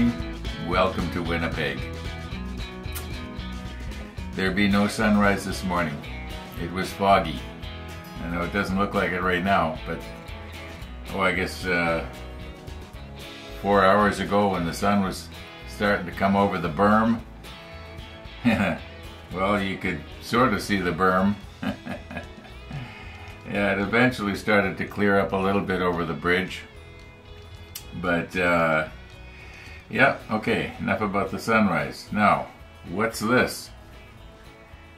morning. Welcome to Winnipeg. There be no sunrise this morning. It was foggy. I know it doesn't look like it right now, but I guess 4 hours ago when the sun was starting to come over the berm, well, you could sort of see the berm. Yeah, it eventually started to clear up a little bit over the bridge. But, yeah, okay, enough about the sunrise. Now, what's this?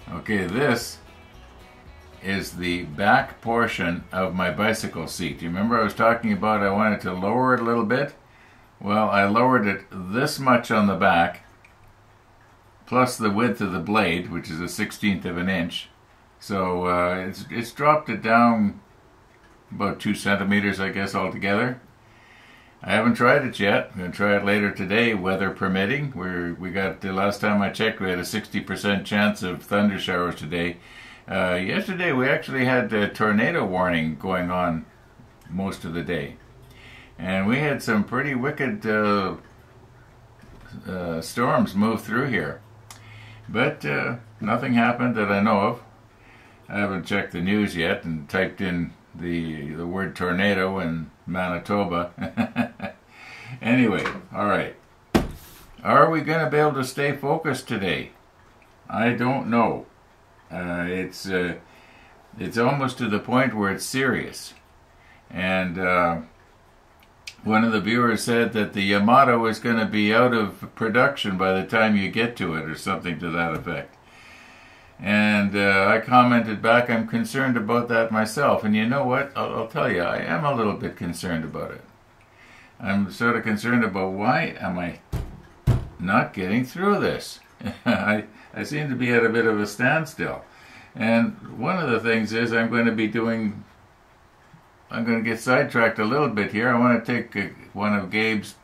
Okay, this is the back portion of my bicycle seat. You remember I was talking about I wanted to lower it a little bit? Well, I lowered it this much on the back, plus the width of the blade, which is 1/16 of an inch. So it's dropped it down about 2 centimeters, I guess, altogether. I haven't tried it yet. I'm going to try it later today, weather permitting. We got, the last time I checked, we had a 60% chance of thunder showers today. Yesterday we actually had a tornado warning going on most of the day. And we had some pretty wicked storms move through here. But nothing happened that I know of. I haven't checked the news yet and typed in the word tornado in Manitoba. Anyway, alright. Are we going to be able to stay focused today? I don't know. It's almost to the point where it's serious. And one of the viewers said that the Yamato is going to be out of production by the time you get to it, or something to that effect. And I commented back, I'm concerned about that myself. And you know what? I'll tell you, I am a little bit concerned about it. I'm sort of concerned about why am I not getting through this? I seem to be at a bit of a standstill. And one of the things is I'm going to get sidetracked a little bit here. I want to take one of Gabe's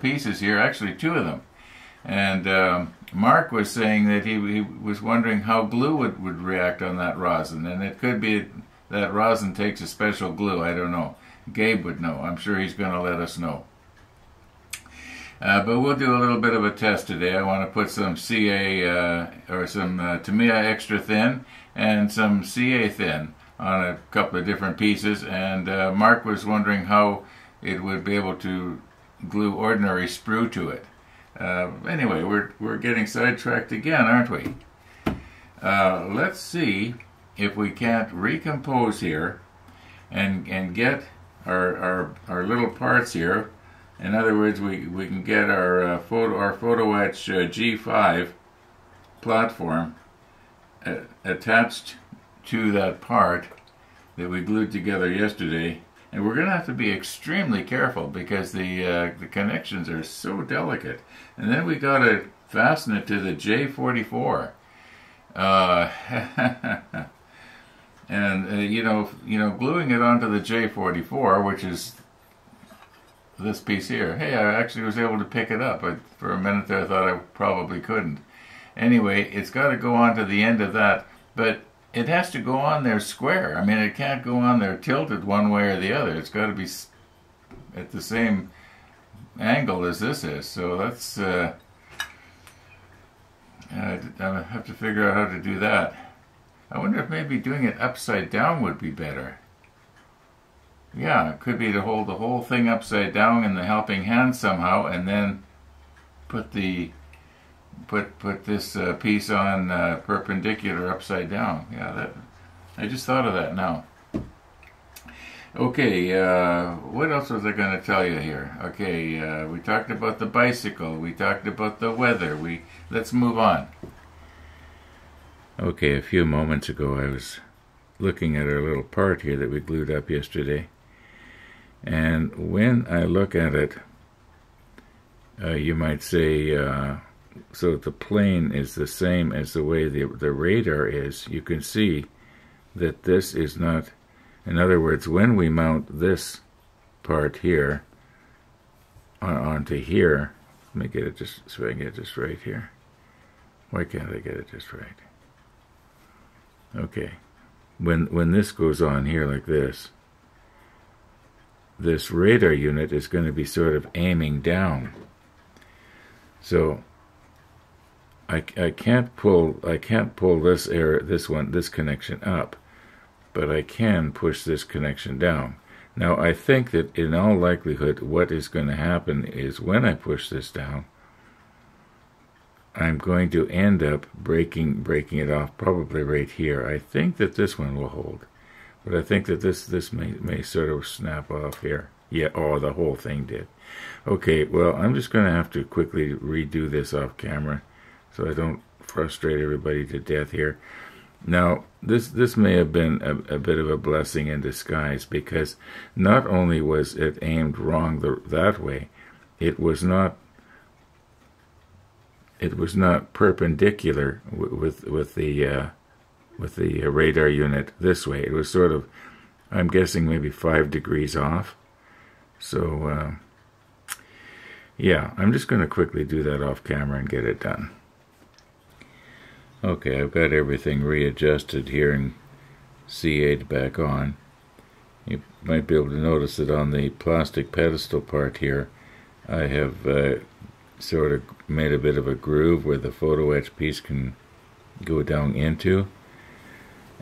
pieces here, actually two of them. And Mark was saying that he was wondering how glue would react on that rosin. And it could be that rosin takes a special glue. I don't know. Gabe would know. I'm sure he's going to let us know. But we'll do a little bit of a test today. I want to put some CA, or some Tamiya Extra Thin and some CA Thin on a couple of different pieces. And Mark was wondering how it would be able to glue ordinary sprue to it. Anyway, we're getting sidetracked again, aren't we? Let's see if we can't recompose here and get our little parts here. In other words, we can get our PhotoWatch G5 platform attached to that part that we glued together yesterday. And we're going to have to be extremely careful because the connections are so delicate. And then we got to fasten it to the J44. And you know, gluing it onto the J44, which is this piece here. Hey, I actually was able to pick it up. For a minute there, I thought I probably couldn't. Anyway, it's got to go onto the end of that, but it has to go on there square. I mean, it can't go on there tilted one way or the other. It's got to be at the same angle as this is. So that's, I have to figure out how to do that. I wonder if maybe doing it upside down would be better. Yeah, it could be to hold the whole thing upside down in the helping hand somehow, and then put the put this piece on perpendicular upside down. Yeah, that, I just thought of that now. Okay, what else was I going to tell you here? Okay, we talked about the bicycle. We talked about the weather. Let's move on. Okay, a few moments ago I was looking at our little part here that we glued up yesterday. And when I look at it, you might say, so that the plane is the same as the way the radar is, you can see that this is not. In other words, when we mount this part here onto here, let me get it just so I can get it just right here. Why can't I get it just right? Okay. When this goes on here like this, this radar unit is going to be sort of aiming down. So I can't pull this area, this connection up, but I can push this connection down. Now I think that in all likelihood what is going to happen is when I push this down, I'm going to end up breaking it off probably right here. I think that this one will hold, but I think that this may sort of snap off here. Yeah, oh, the whole thing did. Okay, well, I'm just going to have to quickly redo this off camera so I don't frustrate everybody to death here. Now, this may have been a bit of a blessing in disguise, because not only was it aimed wrong that way, it was not perpendicular with the radar unit this way. It was sort of, I'm guessing, maybe 5 degrees off. So, yeah, I'm just going to quickly do that off camera and get it done. Okay, I've got everything readjusted here and CA'd back on. You might be able to notice that on the plastic pedestal part here, I have sort of made a bit of a groove where the PhotoWatch piece can go down into.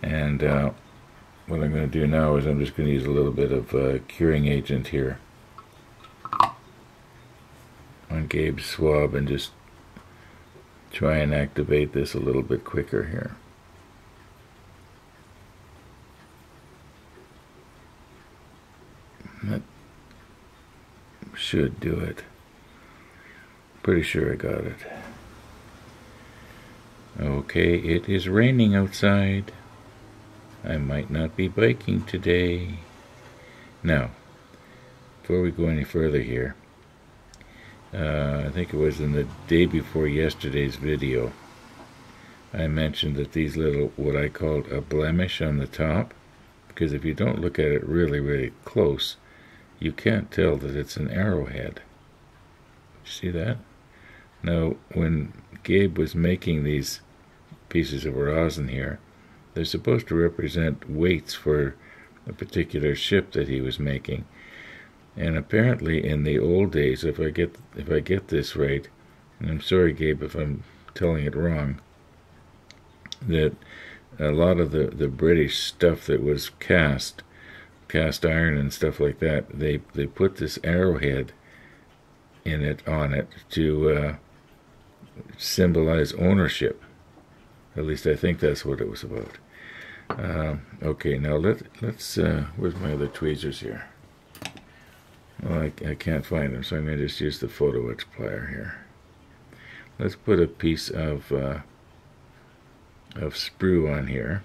And what I'm going to do now is I'm just going to use a little bit of curing agent here on Gabe's swab and just try and activate this a little bit quicker here. That should do it. Pretty sure I got it. Okay, it is raining outside. I might not be biking today. Now, before we go any further here, I think it was in the day before yesterday's video, I mentioned that these little, what I called a blemish on the top, because if you don't look at it really, really close, you can't tell that it's an arrowhead. See that? Now, when Gabe was making these pieces of rosin here, they're supposed to represent weights for a particular ship that he was making. And apparently in the old days, if I get this right, and I'm sorry, Gabe, if I'm telling it wrong, that a lot of the British stuff that was cast iron and stuff like that, they put this arrowhead in it, on it, to symbolize ownership. At least I think that's what it was about. Okay, now let's where's my other tweezers here? Well, I can't find them, so I'm going to just use the PhotoWatch plier here. Let's put a piece of sprue on here.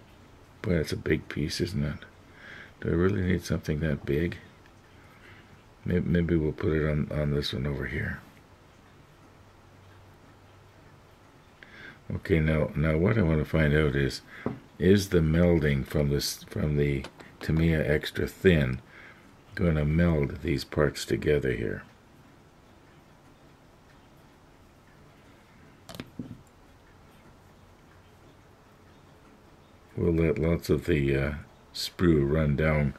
Boy, that's a big piece, isn't it? Do I really need something that big? Maybe we'll put it on this one over here. Okay, now what I want to find out is the melding from the Tamiya Extra Thin going to meld these parts together here? We'll let lots of the sprue run down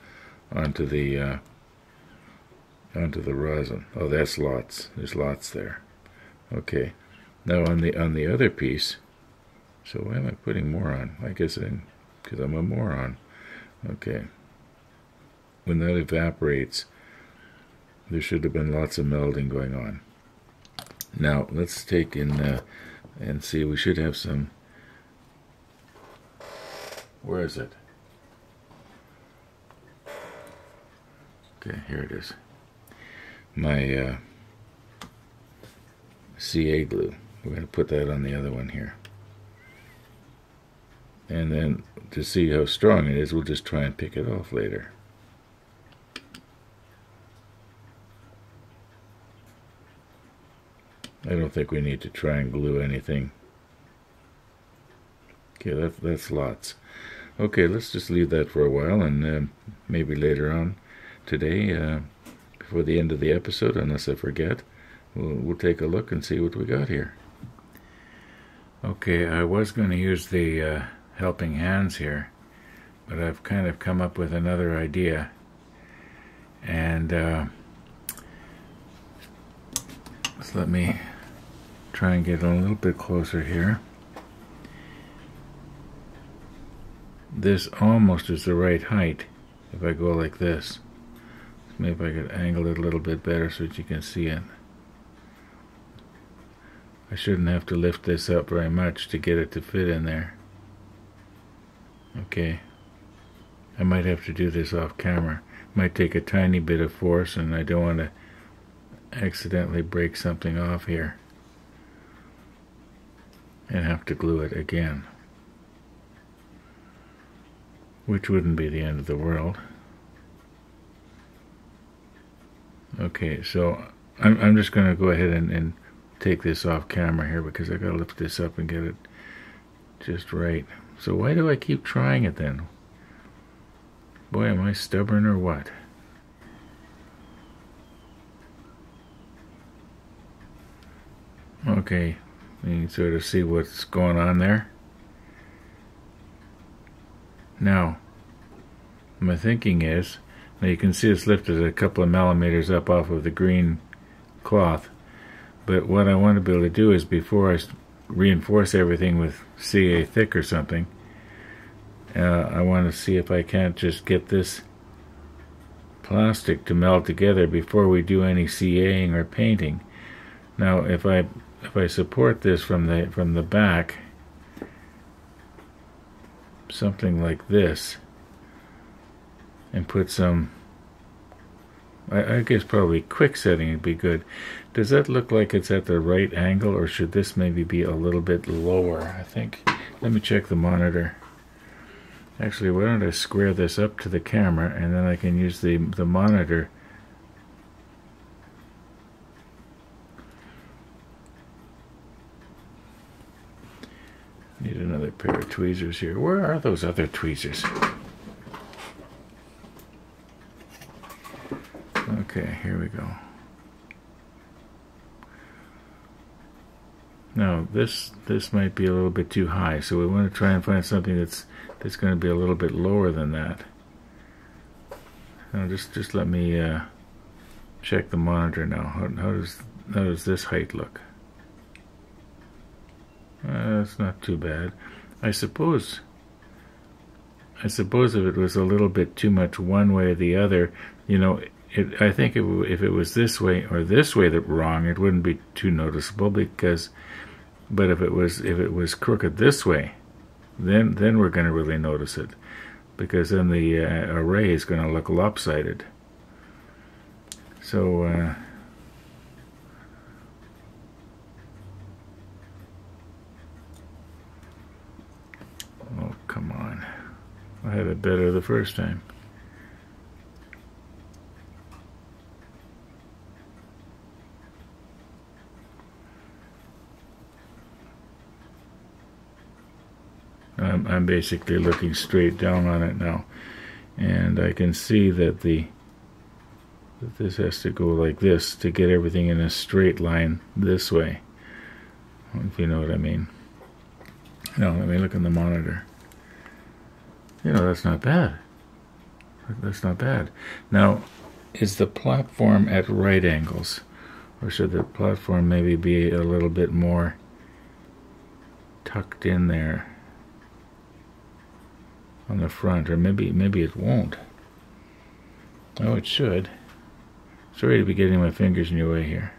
onto the rosin. Oh, that's lots. There's lots there. Okay. Now on the other piece, so why am I putting more on? I guess because I'm a moron. Okay. When that evaporates, there should have been lots of melding going on. Now let's take in and see. We should have some. Where is it? Okay, here it is. My CA glue. We're going to put that on the other one here. And then to see how strong it is, we'll just try and pick it off later. I don't think we need to try and glue anything. Okay, that's lots. Okay, let's just leave that for a while, and maybe later on today, before the end of the episode, unless I forget, we'll take a look and see what we got here. Okay, I was going to use the helping hands here, but I've kind of come up with another idea. And let me try and get a little bit closer here. This almost is the right height if I go like this. Maybe I could angle it a little bit better so that you can see it. I shouldn't have to lift this up very much to get it to fit in there. Okay. I might have to do this off camera. Might take a tiny bit of force, and I don't want to accidentally break something off here and have to glue it again, which wouldn't be the end of the world. Okay, so I'm just going to go ahead and take this off camera here, because I got to lift this up and get it just right. So why do I keep trying it then? Boy, am I stubborn or what? Okay, you can sort of see what's going on there. Now, my thinking is, now you can see it's lifted a couple of millimeters up off of the green cloth, but what I want to be able to do is, before I reinforce everything with CA thick or something, I want to see if I can't just get this plastic to meld together before we do any CAing or painting. Now, if I support this from the back, something like this, and put some, I guess probably quick setting would be good. Does that look like it's at the right angle, or should this maybe be a little bit lower? I think, let me check the monitor. Actually, why don't I square this up to the camera, and then I can use the monitor . Need another pair of tweezers here. Where are those other tweezers? Okay, here we go. Now this might be a little bit too high, so we want to try and find something that's going to be a little bit lower than that. Now just let me check the monitor now. How does this height look? That's not too bad. I suppose if it was a little bit too much one way or the other, you know, I think if it was this way or this way that wrong, it wouldn't be too noticeable, because. But if it was crooked this way, then we're going to really notice it, because then the array is going to look lopsided. So. Oh, come on. I had it better the first time. I'm basically looking straight down on it now, and I can see that this has to go like this to get everything in a straight line this way, if you know what I mean. Now, let me look in the monitor. You know, that's not bad. That's not bad. Now, is the platform at right angles? Or should the platform maybe be a little bit more tucked in there on the front? Or maybe it won't. Oh, it should. Sorry to be getting my fingers in your way here.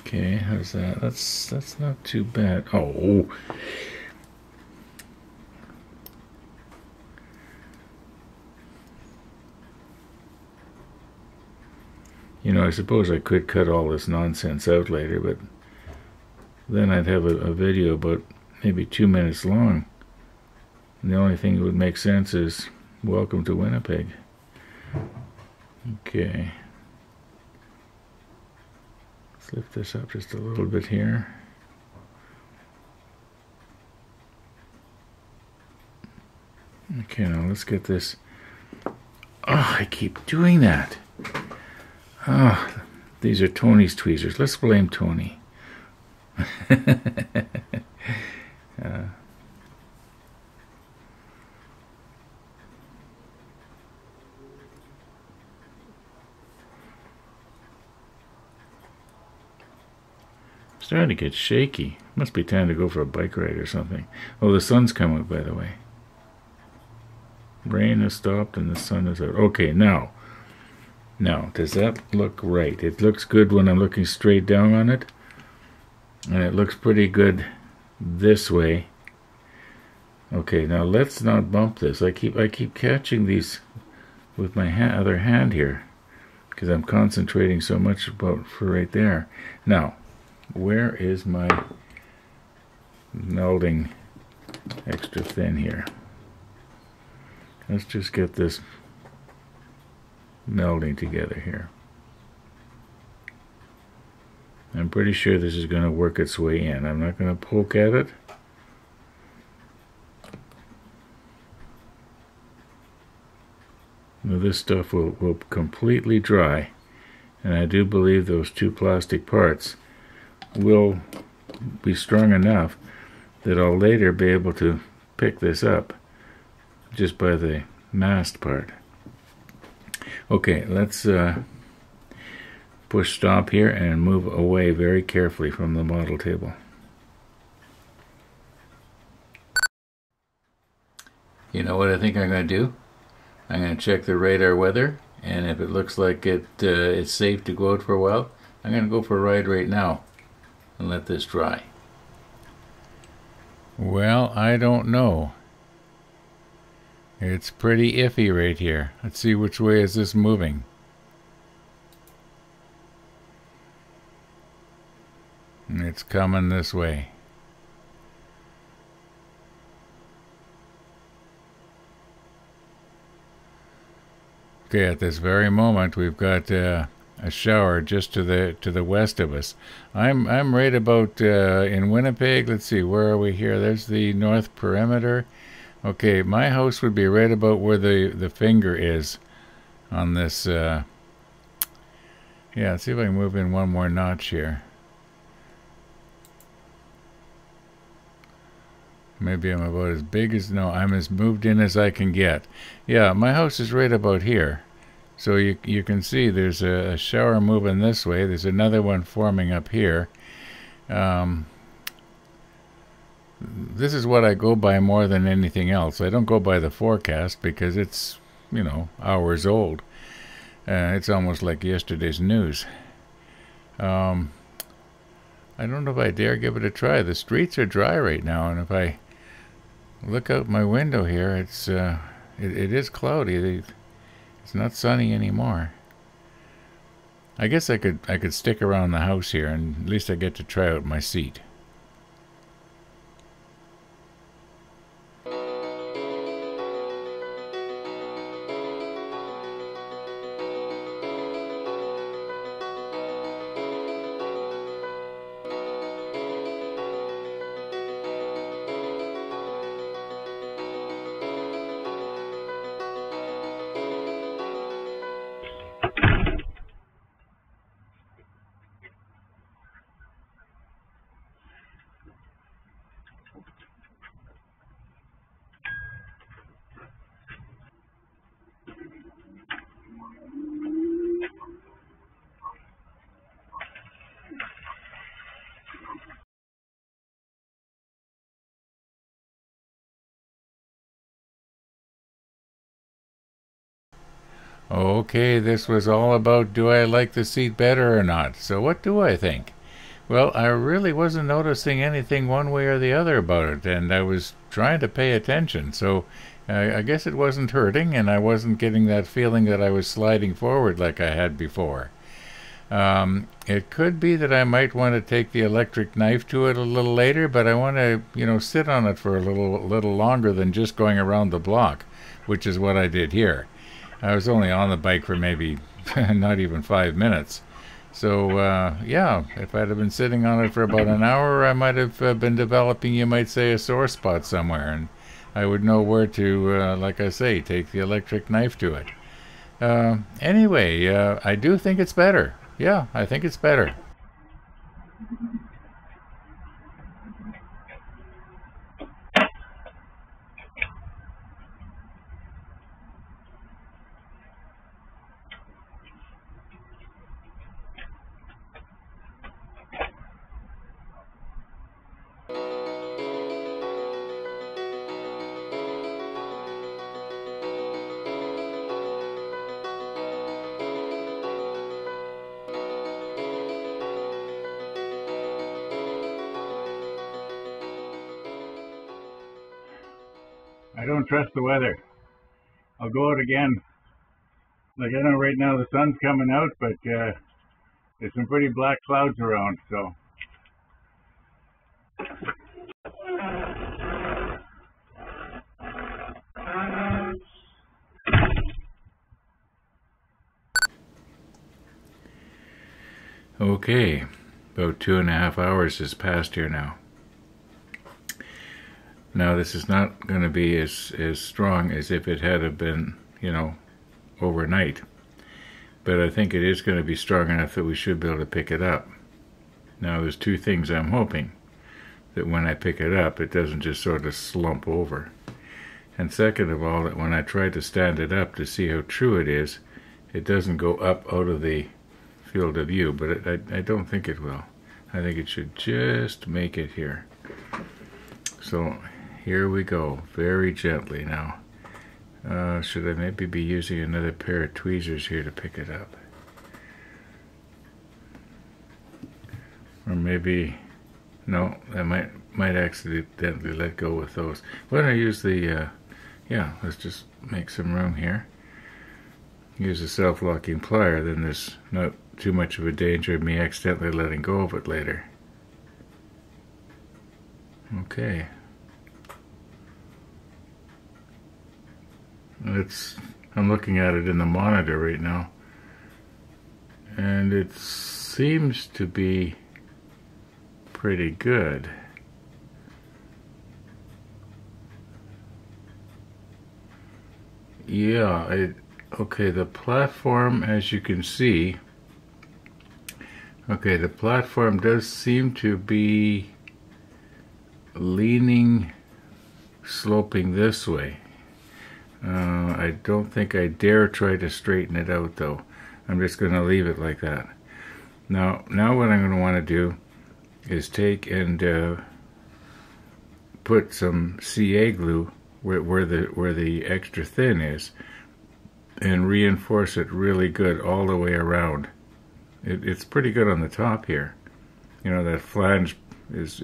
Okay, how's that? That's not too bad. Oh, you know, I suppose I could cut all this nonsense out later, but then I'd have a video about maybe 2 minutes long. And the only thing that would make sense is "Welcome to Winnipeg." Okay. Lift this up just a little bit here. Okay, now let's get this. Oh, I keep doing that. Oh, these are Tony's tweezers. Let's blame Tony. Starting to get shaky. Must be time to go for a bike ride or something. Oh, the sun's come out, by the way. Rain has stopped and the sun is out. Okay, now, does that look right? It looks good when I'm looking straight down on it. And it looks pretty good this way. Okay, now let's not bump this. I keep catching these with my other hand here, because I'm concentrating so much about for right there. Now, where is my melding extra thin here? Let's just get this melding together here. I'm pretty sure this is going to work its way in. I'm not going to poke at it. Now this stuff will completely dry, and I do believe those two plastic parts will be strong enough that I'll later be able to pick this up just by the mast part. Okay, let's push stop here and move away very carefully from the model table. You know what I think I'm going to do? I'm going to check the radar weather, and if it looks like it's safe to go out for a while, I'm going to go for a ride right now and let this dry. Well, I don't know. It's pretty iffy right here. Let's see which way is this moving. It's coming this way. Okay, at this very moment, we've got a shower just to the west of us. I'm right about in Winnipeg. Let's see, where are we here? There's the north perimeter. Okay, my house would be right about where the finger is on this. Yeah, let's see if I can move in one more notch here. Maybe I'm about as big as... No, I'm as moved in as I can get. Yeah, my house is right about here. So you can see there's a shower moving this way. There's another one forming up here. This is what I go by more than anything else. I don't go by the forecast because it's, you know, hours old. It's almost like yesterday's news. I don't know if I dare give it a try. The streets are dry right now, and if I look out my window here, it is cloudy. It's not sunny anymore. I guess I could stick around the house here, and at least I get to try out my seat. Okay, this was all about do I like the seat better or not. So what do I think? Well, I really wasn't noticing anything one way or the other about it, and I was trying to pay attention. So I guess it wasn't hurting, and I wasn't getting that feeling that I was sliding forward like I had before. It could be that I might want to take the electric knife to it a little later, but I want to, you know, sit on it for a little longer than just going around the block, which is what I did here. I was only on the bike for maybe not even 5 minutes. So, yeah, if I'd have been sitting on it for about an hour, I might have been developing, you might say, a sore spot somewhere. And I would know where to, like I say, take the electric knife to it. Anyway, I do think it's better. Yeah, I think it's better. don't trust the weather. I'll go out again. Like, I know right now the sun's coming out, but there's some pretty black clouds around, so. Okay, about 2.5 hours has passed here now. Now this is not going to be as strong as if it had been, you know, overnight. But I think it is going to be strong enough that we should be able to pick it up. Now there's two things I'm hoping. That when I pick it up, it doesn't just sort of slump over. And second of all, that when I try to stand it up to see how true it is, it doesn't go up out of the field of view, but I don't think it will. I think it should just make it here. So here we go, very gently now. Should I maybe be using another pair of tweezers here to pick it up? Or maybe, no, I might accidentally let go with those. Why don't I use the, yeah, let's just make some room here. Use a self-locking plier, then there's not too much of a danger of me accidentally letting go of it later. Okay. I'm looking at it in the monitor right now, and it seems to be pretty good. Yeah, okay, the platform, as you can see, okay, the platform does seem to be leaning, sloping this way. I don't think I dare try to straighten it out though. I'm just going to leave it like that. Now what I'm going to want to do is take and put some CA glue where the extra thin is and reinforce it really good all the way around. It's pretty good on the top here. You know, that flange is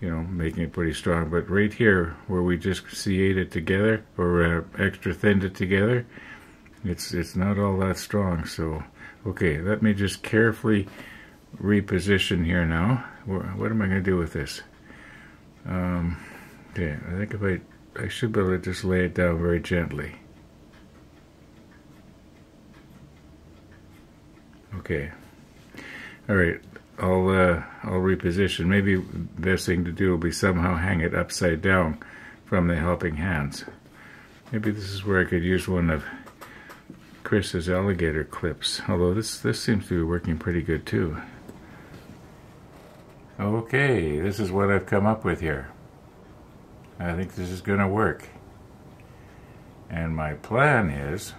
you know, making it pretty strong, but right here where we just CA'd it together, or extra thinned it together, it's not all that strong. So okay, let me just carefully reposition here now. What am I going to do with this? Okay, I think if I should be able to just lay it down very gently. Okay, all right. I'll reposition. Maybe the best thing to do will be somehow hang it upside down from the helping hands. Maybe this is where I could use one of Chris's alligator clips. Although this seems to be working pretty good too. Okay, this is what I've come up with here. I think this is going to work. And my plan is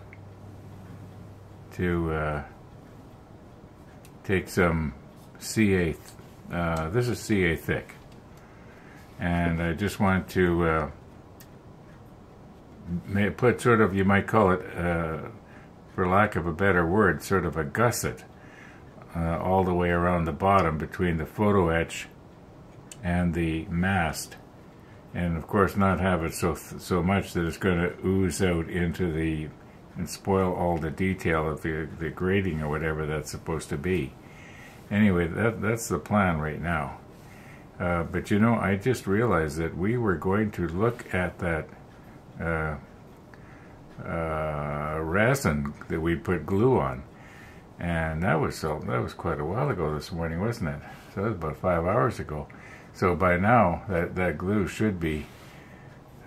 to take some CA, this is CA thick, and I just want to put sort of, you might call it, for lack of a better word, sort of a gusset all the way around the bottom between the photo etch and the mast, and of course not have it so much that it's going to ooze out into the and spoil all the detail of the grading or whatever that's supposed to be. Anyway, that's the plan right now. But you know, I just realized that we were going to look at that resin that we put glue on, and that was quite a while ago this morning, wasn't it? So that was about 5 hours ago. So by now, that glue should be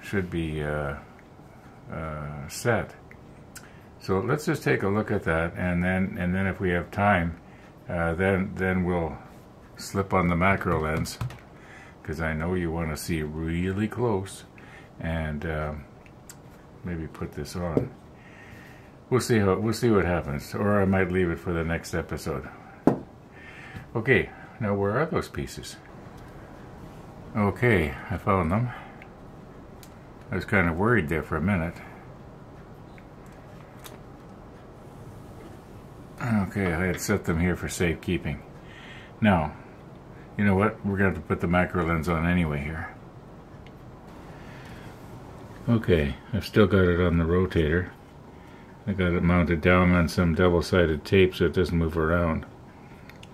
set. So let's just take a look at that, and then if we have time. Then we'll slip on the macro lens, because I know you want to see really close, and maybe put this on. We'll see what happens, or I might leave it for the next episode. Okay, now where are those pieces? Okay, I found them. I was kind of worried there for a minute. Okay, I had set them here for safekeeping. Now, you know what? We're going to have to put the macro lens on anyway here. Okay, I've still got it on the rotator. I got it mounted down on some double-sided tape so it doesn't move around.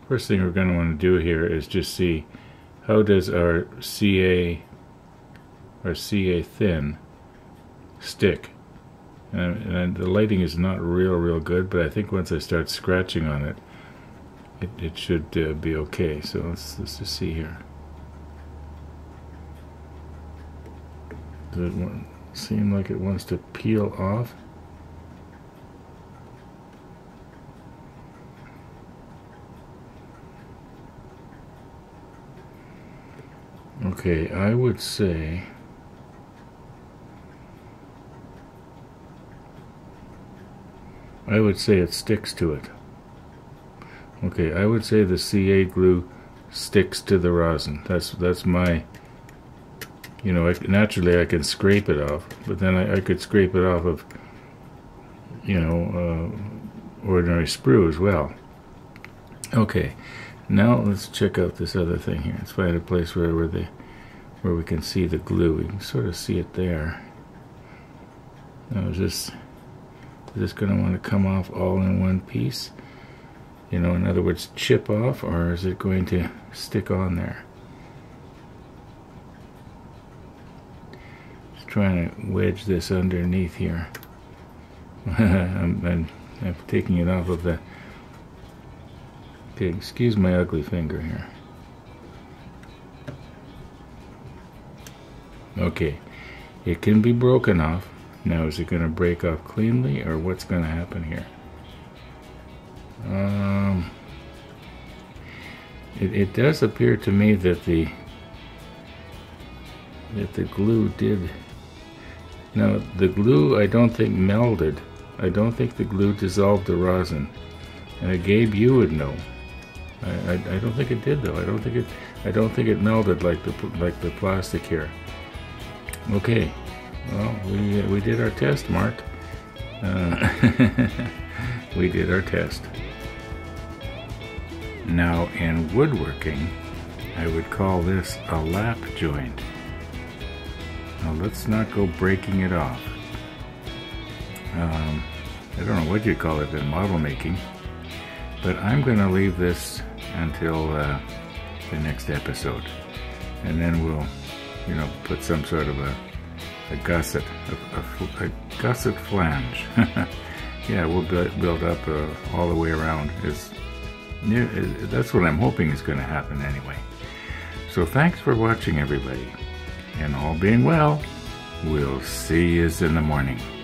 First thing we're going to want to do here is just see how does our CA thin stick. And the lighting is not real good, but I think once I start scratching on it, it should be okay. So let's just see here. Does it seem like it wants to peel off? Okay, I would say it sticks to it. Okay, I would say the CA glue sticks to the rosin. That's my, you know, naturally I can scrape it off, but then I could scrape it off of, you know, ordinary sprue as well. Okay, now let's check out this other thing here. Let's find a place where we can see the glue. We can sort of see it there. Now is this going to want to come off all in one piece? You know, in other words, chip off, or is it going to stick on there? Just trying to wedge this underneath here. I'm taking it off of the... Okay, excuse my ugly finger here. Okay, it can be broken off. Now, is it going to break off cleanly, or what's going to happen here? It does appear to me that the glue did. Now, the glue I don't think melded. I don't think the glue dissolved the rosin. Gabe, you would know. I don't think it did, though. I don't think it melded like the plastic here. Okay. Well, we did our test, Mark. We did our test. Now, in woodworking, I would call this a lap joint. Now, let's not go breaking it off. I don't know what you call it in model making, but I'm going to leave this until the next episode, and then we'll, you know, put some sort of a gusset, a gusset flange. Yeah, we'll build up all the way around. That's what I'm hoping is going to happen anyway. So thanks for watching, everybody. And all being well, we'll see you in the morning.